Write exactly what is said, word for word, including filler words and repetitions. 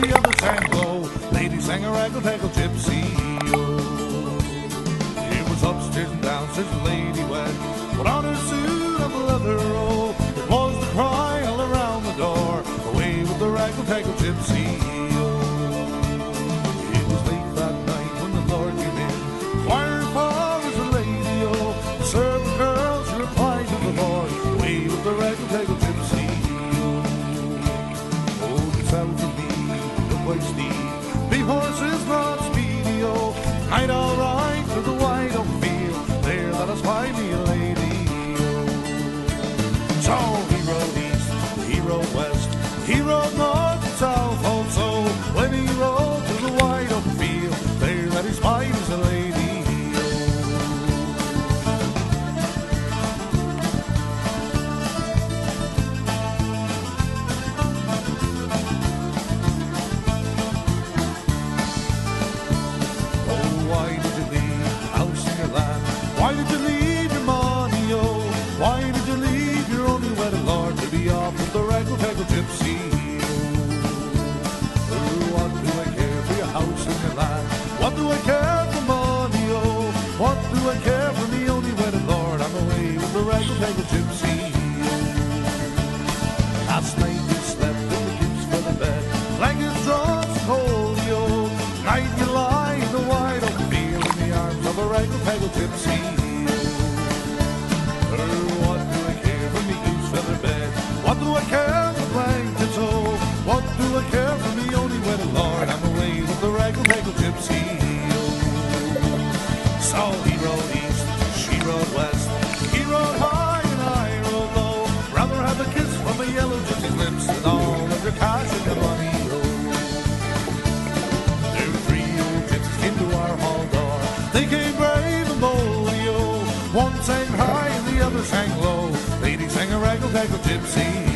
the other tango, lady sang a raggle-taggle gypsy. Oh. It was upstairs and downstairs, the lady went, put on her suit of leather, oh. It was the cry all around the door, away with the raggle-taggle gypsy. Oh. It was late that night when the Lord came in, choir pa was the lady, oh. The servant girl, she replied to the Lord, away with the raggle-taggle gypsy. Be horses, not speedy, oh, night all right through the wide open field, there let us find me a lady. So he rode east, he rode west, he rode north and south also, when he rode through the wide open field, there let us find us a lady. Why did you leave your money, oh? Why did you leave your only wedded lord to be off with the raggle-taggle gypsy? Oh, what do I care for your house and your land? What do I care for money, oh? What do I care for me only wedded lord? I'm away with the raggle-taggle gypsy. Last night you slept in the kids for the bed, blankets drops cold, yo. Night you lie in the wide open field in the arms of a raggle-taggle gypsy. Gypsy. So he rode east, she rode west, he rode high and I rode low, brother had a kiss from a yellow gypsy's lips and all of your cash and your money. There were three old gypsies came to our hall door, they came brave and bold, yo. One sang high and the other sang low, lady sang a raggle-taggle gypsy.